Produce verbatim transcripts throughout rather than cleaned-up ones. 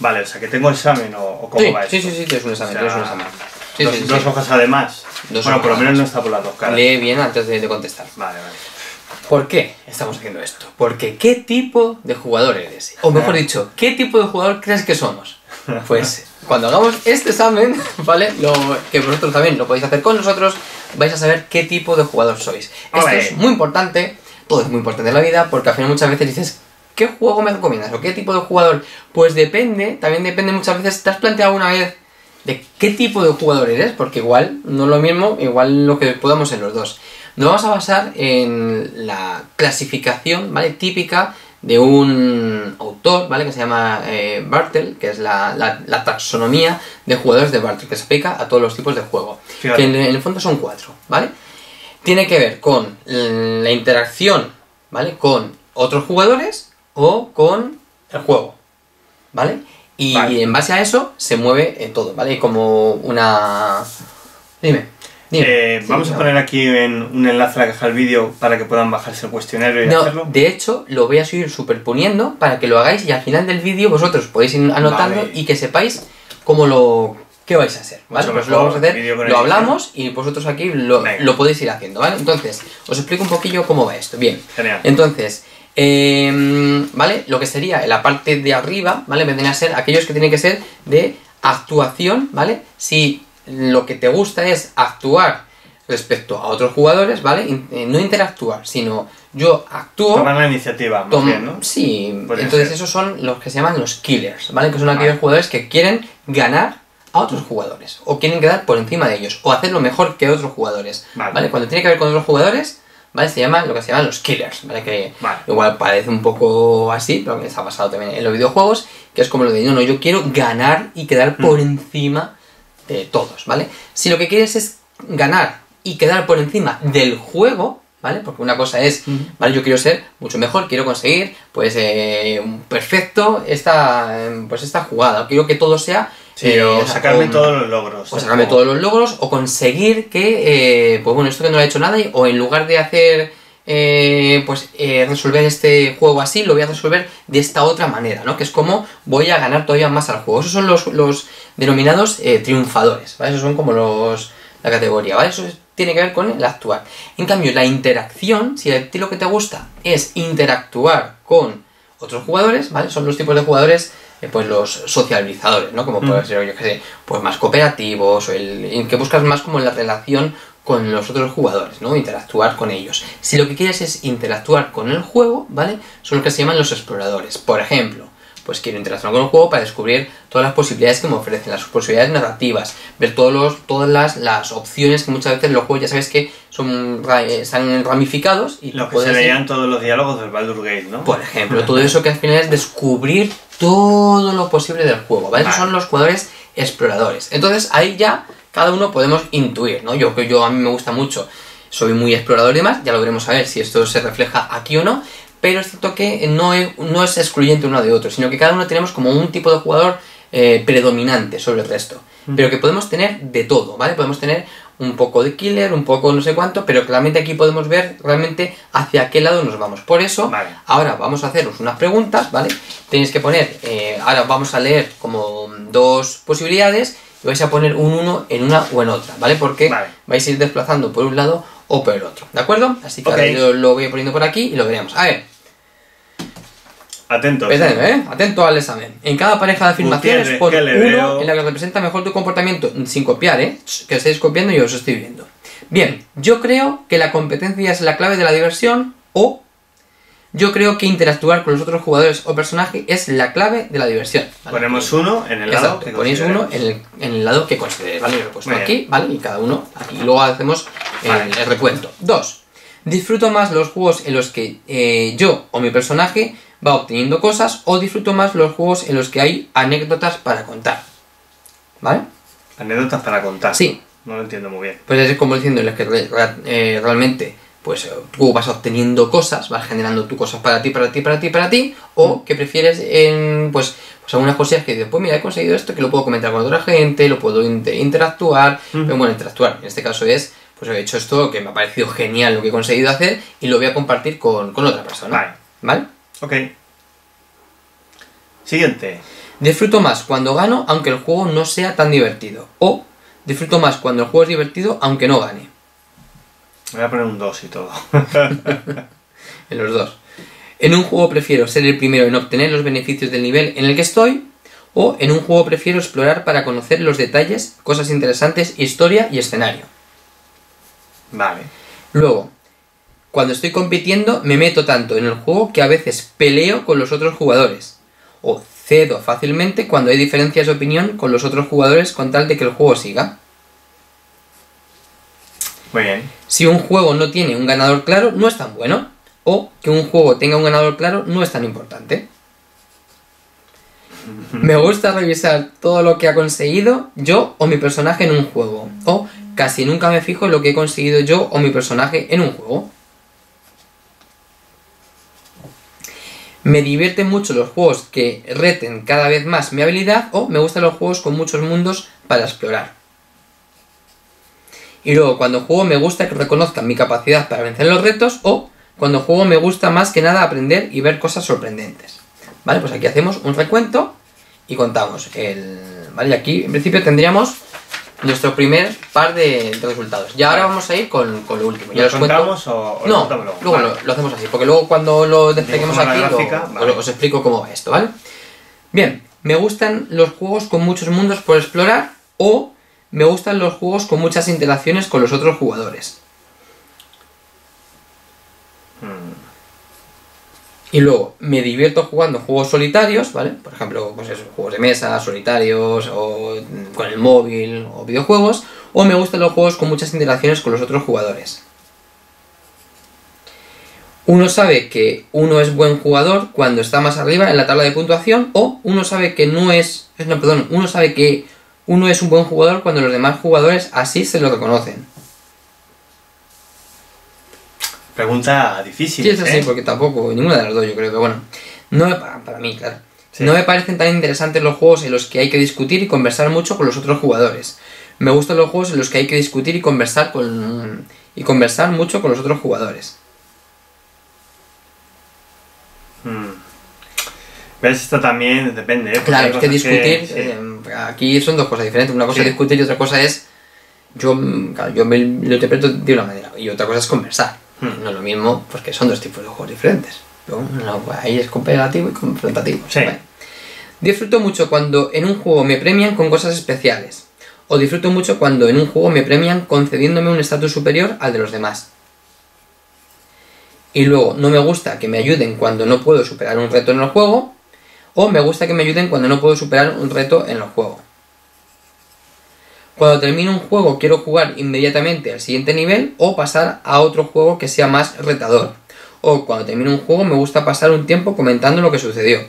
Vale, o sea, que tengo examen o, o cómo sí, va esto. Sí, sí, sí, tienes un examen, o sea, tienes un examen. Sí, dos, sí, dos sí. hojas además. Dos bueno, hojas por lo menos además. No está por las dos caras. Lee bien antes de, de contestar. Vale, vale. ¿Por qué estamos haciendo esto? Porque ¿qué tipo de jugador eres? O mejor dicho, ¿qué tipo de jugador crees que somos? Pues cuando hagamos este examen, ¿vale? Lo, que vosotros también lo podéis hacer con nosotros, vais a saber qué tipo de jugador sois. Esto es muy importante, todo es muy importante en la vida, porque al final muchas veces dices, ¿qué juego me recomiendas? ¿O qué tipo de jugador? Pues depende, también depende muchas veces, ¿te has planteado alguna vez de qué tipo de jugador eres? Porque igual, no es lo mismo, igual lo que podamos en los dos. Nos vamos a basar en la clasificación, ¿vale? Típica de un autor, ¿vale? Que se llama eh, Bartle, que es la, la, la taxonomía de jugadores de Bartle, que se aplica a todos los tipos de juego. Fíjate. Que en, en el fondo son cuatro, ¿vale? Tiene que ver con la interacción, ¿vale? Con otros jugadores o con el juego, ¿vale? Y vale. en base a eso se mueve en todo, ¿vale? Como una... Dime, dime. Eh, sí, vamos no. a poner aquí en un enlace a la caja del vídeo para que puedan bajarse el cuestionario y no, hacerlo. De hecho, lo voy a seguir superponiendo para que lo hagáis y al final del vídeo vosotros podéis ir anotando vale. y que sepáis cómo lo... qué vais a hacer, ¿vale? Pues lo vamos a hacer, lo hablamos y vosotros aquí lo, lo podéis ir haciendo, ¿vale? Entonces, os explico un poquillo cómo va esto. Bien. Genial. Entonces... Eh, ¿vale? Lo que sería la parte de arriba, ¿vale? Vendrían a ser aquellos que tienen que ser de actuación, ¿vale? Si lo que te gusta es actuar respecto a otros jugadores, ¿vale? In eh, no interactuar, sino yo actúo... Tomar la iniciativa, más tom bien, ¿no? Sí, Puede entonces ser. Esos son los que se llaman los killers, ¿vale? Que son aquellos vale. jugadores que quieren ganar a otros jugadores, o quieren quedar por encima de ellos, o hacerlo mejor que otros jugadores, ¿vale? ¿Vale? Cuando tiene que ver con otros jugadores... ¿Vale? Se llaman lo que se llaman los killers, ¿vale? Que vale. igual parece un poco así, pero está basado también en los videojuegos, que es como lo de, no, no, yo quiero ganar y quedar por mm. encima de todos, ¿vale? Si lo que quieres es ganar y quedar por encima del juego, ¿vale? Porque una cosa es, mm. ¿vale? Yo quiero ser mucho mejor, quiero conseguir, pues, eh, un perfecto esta, pues, esta jugada, quiero que todo sea... Sí, o, o sea, sacarme con, todos los logros. O sacarme como... todos los logros, o conseguir que, eh, pues bueno, esto que no lo ha hecho nadie, o en lugar de hacer, eh, pues eh, resolver este juego así, lo voy a resolver de esta otra manera, ¿no? Que es como voy a ganar todavía más al juego. Esos son los, los denominados eh, triunfadores, ¿vale? Esos son como los, la categoría, ¿vale? Eso tiene que ver con el actuar. En cambio, la interacción, si a ti lo que te gusta es interactuar con otros jugadores, ¿vale? Son los tipos de jugadores... pues los sociabilizadores, ¿no? Como puede ser, yo qué sé, pues más cooperativos, o el que buscas más como la relación con los otros jugadores, ¿no? Interactuar con ellos. Si lo que quieres es interactuar con el juego, ¿vale? Son los que se llaman los exploradores. Por ejemplo, pues quiero interactuar con el juego para descubrir todas las posibilidades que me ofrecen, las posibilidades narrativas, ver todos los, todas las, las opciones que muchas veces los juegos ya sabes que son están ramificados. Y lo que se leían todos los diálogos del Baldur's Gate, ¿no? Por ejemplo, todo eso que al final es descubrir todo lo posible del juego, ¿vale? Vale. Esos son los jugadores exploradores. Entonces ahí ya cada uno podemos intuir, ¿no? Yo que yo a mí me gusta mucho, soy muy explorador y demás, ya lo veremos a ver si esto se refleja aquí o no, pero es cierto que no es, no es excluyente uno de otro, sino que cada uno tenemos como un tipo de jugador eh, predominante sobre el resto, mm. pero que podemos tener de todo, ¿vale? Podemos tener un poco de killer, un poco no sé cuánto, pero claramente aquí podemos ver realmente hacia qué lado nos vamos. Por eso, vale. ahora vamos a haceros unas preguntas, ¿vale? Tenéis que poner, eh, ahora vamos a leer como dos posibilidades y vais a poner un uno en una o en otra, ¿vale? Porque vale. vais a ir desplazando por un lado o por el otro, ¿de acuerdo? Así que okay. ahora yo lo voy poniendo por aquí y lo veremos. A ver. Atento. Pérdame, ¿eh? Atento al examen. En cada pareja de afirmaciones pon uno en la que representa mejor tu comportamiento, sin copiar, ¿eh? Que estáis copiando y yo os estoy viendo. Bien, yo creo que la competencia es la clave de la diversión, o yo creo que interactuar con los otros jugadores o personajes es la clave de la diversión. ¿Vale? Ponemos uno en el lado Exacto, que ponéis uno en el, en el lado que consideréis, ¿vale? Yo lo he puesto aquí, ¿vale? Y cada uno aquí. Luego hacemos vale. el, el recuento. Dos. Disfruto más los juegos en los que eh, yo o mi personaje va obteniendo cosas, o disfruto más los juegos en los que hay anécdotas para contar, ¿vale? Anécdotas para contar. Sí. No lo entiendo muy bien. Pues es como diciendo en los que eh, realmente pues tú vas obteniendo cosas, vas generando tú cosas para ti, para ti, para ti, para ti, o mm. que prefieres en pues, pues algunas cosillas que dices, pues mira, he conseguido esto, que lo puedo comentar con otra gente, lo puedo inter interactuar, mm. pero bueno, interactuar, en este caso es pues he hecho esto que me ha parecido genial lo que he conseguido hacer y lo voy a compartir con, con otra persona. Vale. ¿Vale? Ok. Siguiente. Disfruto más cuando gano, aunque el juego no sea tan divertido. O disfruto más cuando el juego es divertido, aunque no gane. Voy a poner un dos y todo. En los dos. En un juego prefiero ser el primero en obtener los beneficios del nivel en el que estoy. O en un juego prefiero explorar para conocer los detalles, cosas interesantes, historia y escenario. Vale. Luego, cuando estoy compitiendo me meto tanto en el juego que a veces peleo con los otros jugadores. O cedo fácilmente cuando hay diferencias de opinión con los otros jugadores con tal de que el juego siga. Muy bien. Si un juego no tiene un ganador claro, no es tan bueno. O que un juego tenga un ganador claro no es tan importante. Me gusta revisar todo lo que ha conseguido yo o mi personaje en un juego. O casi nunca me fijo en lo que he conseguido yo o mi personaje en un juego. Me divierten mucho los juegos que reten cada vez más mi habilidad. O me gustan los juegos con muchos mundos para explorar. Y luego, cuando juego me gusta que reconozcan mi capacidad para vencer los retos. O cuando juego me gusta más que nada aprender y ver cosas sorprendentes. Vale, pues aquí hacemos un recuento y contamos el... Vale, y aquí en principio tendríamos nuestro primer par de, de resultados. Y ahora vamos a ir con, con lo último. ¿Lo contamos cuento... o, o no, lo contamos luego? Luego vale. lo, lo hacemos así, porque luego cuando lo despeguemos aquí gráfica, lo, vale. os, os explico cómo va esto, ¿vale? Bien, me gustan los juegos con muchos mundos por explorar o me gustan los juegos con muchas interacciones con los otros jugadores. Hmm. Y luego, me divierto jugando juegos solitarios, ¿vale? Por ejemplo, pues eso, juegos de mesa, solitarios, o con el móvil, o videojuegos. O me gustan los juegos con muchas interacciones con los otros jugadores. Uno sabe que uno es buen jugador cuando está más arriba en la tabla de puntuación. O uno sabe que no es... No, perdón, uno sabe que uno es un buen jugador cuando los demás jugadores así se lo reconocen. Pregunta difícil. Sí, es así, ¿eh? Porque tampoco, ninguna de las dos yo creo, pero bueno. No me, para mí, claro. Sí. No me parecen tan interesantes los juegos en los que hay que discutir y conversar mucho con los otros jugadores. Me gustan los juegos en los que hay que discutir y conversar con y conversar mucho con los otros jugadores. Hmm. ¿Ves? Esto también depende, ¿eh? Claro, es que discutir... Que, sí. eh, aquí son dos cosas diferentes. Una cosa sí. es discutir y otra cosa es... Yo, claro, yo me lo interpreto de una manera y otra cosa es conversar. No es lo mismo, porque son dos tipos de juegos diferentes. No, no, ahí es cooperativo y confrontativo. Sí. Vale. Disfruto mucho cuando en un juego me premian con cosas especiales. O disfruto mucho cuando en un juego me premian concediéndome un estatus superior al de los demás. Y luego, no me gusta que me ayuden cuando no puedo superar un reto en el juego. O me gusta que me ayuden cuando no puedo superar un reto en el juego. Cuando termino un juego quiero jugar inmediatamente al siguiente nivel o pasar a otro juego que sea más retador. O cuando termino un juego me gusta pasar un tiempo comentando lo que sucedió.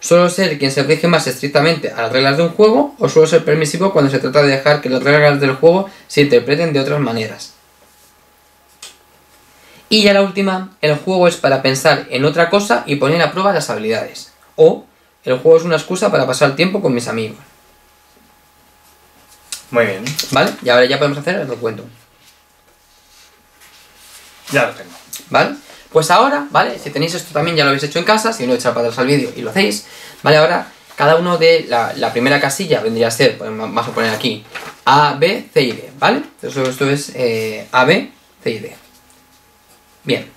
¿Suelo ser quien se rige más estrictamente a las reglas de un juego o suelo ser permisivo cuando se trata de dejar que las reglas del juego se interpreten de otras maneras? Y ya la última, el juego es para pensar en otra cosa y poner a prueba las habilidades. O el juego es una excusa para pasar tiempo con mis amigos. Muy bien. Vale, y ahora ya podemos hacer el recuento. Ya lo tengo. Vale, pues ahora, vale, si tenéis esto también ya lo habéis hecho en casa, si no echar para atrás al vídeo y lo hacéis. Vale, ahora cada uno de la, la primera casilla vendría a ser, pues, vamos a poner aquí, A, B, C y D, ¿vale? Entonces esto es eh, A, B, C y D. Bien.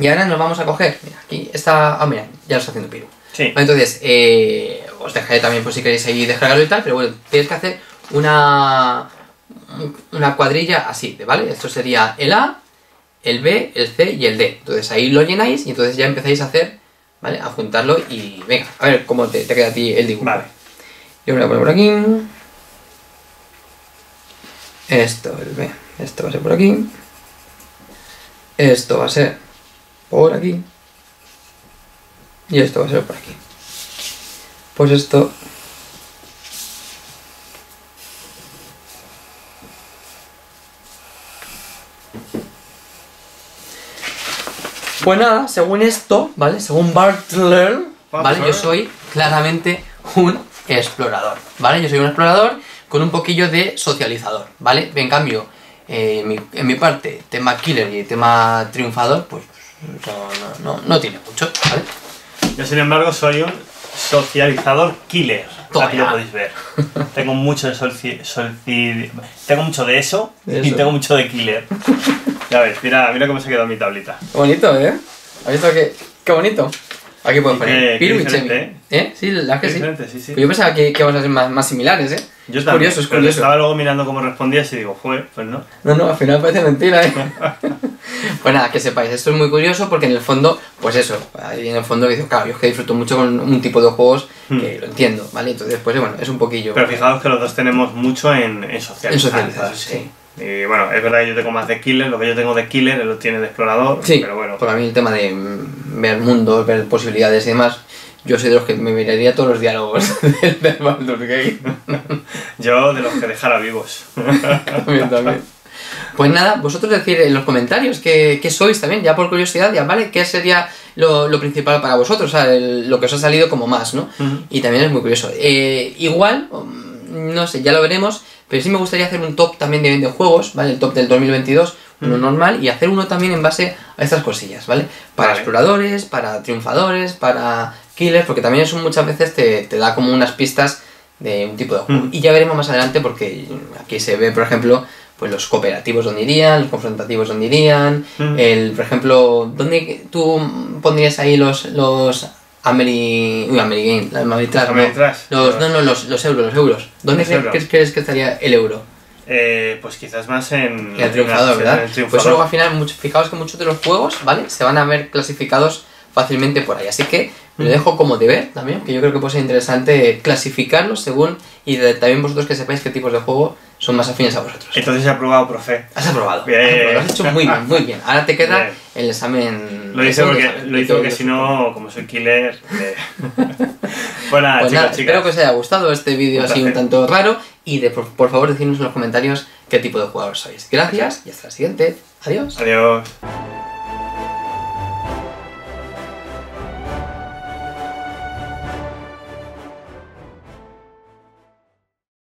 Y ahora nos vamos a coger, mira, aquí está, ah, mira, ya lo está haciendo Piru. Sí. Vale, entonces, eh, os dejaré también, pues si queréis ahí descargarlo y tal, pero bueno, tienes que hacer... Una, una cuadrilla así, ¿vale? Esto sería el A, el B, el C y el D. Entonces ahí lo llenáis y entonces ya empezáis a hacer, ¿vale? A juntarlo y venga, a ver cómo te, te queda a ti el dibujo. Vale. Yo me lo voy a poner por aquí. Esto, el B. Esto va a ser por aquí. Esto va a ser por aquí. Y esto va a ser por aquí. Pues esto... Pues nada, según esto, ¿vale? Según Bartle, ¿vale? Yo soy claramente un explorador, ¿vale? Yo soy un explorador con un poquillo de socializador, ¿vale? En cambio, eh, mi, en mi parte, tema killer y tema triunfador, pues no, no, no, no tiene mucho, ¿vale? Yo, sin embargo, soy un socializador killer. Aquí lo podéis ver. Tengo mucho de solci... solci... Tengo mucho de eso, eso y tengo mucho de killer. Ya ves, mira, mira cómo se ha quedado mi tablita. Qué bonito, ¿eh? ¿Has visto que qué bonito? Aquí puedes poner Piru y Chemi. ¿Eh? ¿Eh? Sí, la que sí. Sí, sí. Pues yo pensaba que, que vamos a ser más, más similares, ¿eh? Yo es también, curioso, es curioso. Estaba luego mirando cómo respondías y digo, joder, pues no. No, no, al final parece mentira, ¿eh? Pues nada, que sepáis, esto es muy curioso porque en el fondo, pues eso, ahí en el fondo digo, claro, yo es que disfruto mucho con un tipo de juegos que hmm. lo entiendo, ¿vale? Entonces, pues bueno, es un poquillo... Pero fijaos que los dos tenemos mucho en, en socializar. En socializar, sí. sí. Y bueno, es verdad que yo tengo más de killer, lo que yo tengo de killer él lo tiene de explorador, sí, pero bueno. Para mí el tema de ver mundos, ver posibilidades y demás, yo soy de los que me miraría todos los diálogos del de Baldur's Gate. Yo de los que dejara vivos. También, también. Pues nada, vosotros decir en los comentarios qué, qué sois también, ya por curiosidad, ya vale, qué sería lo, lo principal para vosotros, o sea, el, lo que os ha salido como más, ¿no? Uh-huh. Y también es muy curioso. Eh, igual, no sé, ya lo veremos. Pero sí me gustaría hacer un top también de videojuegos, ¿vale? El top del dos mil veintidós, uno normal, y hacer uno también en base a estas cosillas, ¿vale? Para vale. exploradores, para triunfadores, para killers, porque también eso muchas veces te, te da como unas pistas de un tipo de juego. Mm. Y ya veremos más adelante, porque aquí se ve, por ejemplo, pues los cooperativos donde irían, los confrontativos donde irían, mm. el, por ejemplo, ¿dónde tú pondrías ahí los... los Ameri... Uy, Amerigame, la Ameritrash, ¿no? Los, no, no, los, los euros, los euros. ¿Dónde crees, euros? crees que estaría el euro? Eh, pues quizás más en... El triunfador, ¿verdad? En el triunfador. Pues luego al final, mucho, fijaos que muchos de los juegos, ¿vale? Se van a ver clasificados fácilmente por ahí. Así que lo dejo como deber también, que yo creo que puede ser interesante clasificarlos según... Y de, también vosotros que sepáis qué tipos de juego son más afines a vosotros. Entonces he aprobado, profe. Has aprobado. Bien. Has aprobado. Lo has hecho muy bien, muy bien. Ahora te queda bien. el examen... Lo hice porque, lo hice porque si no, como soy killer... Eh. Bueno, nada, pues chicos, nada, chicas. Espero que os haya gustado este vídeo así un tanto raro. Y de, por, por favor, decidnos en los comentarios qué tipo de jugadores sois. Gracias y hasta la siguiente. Adiós. Adiós.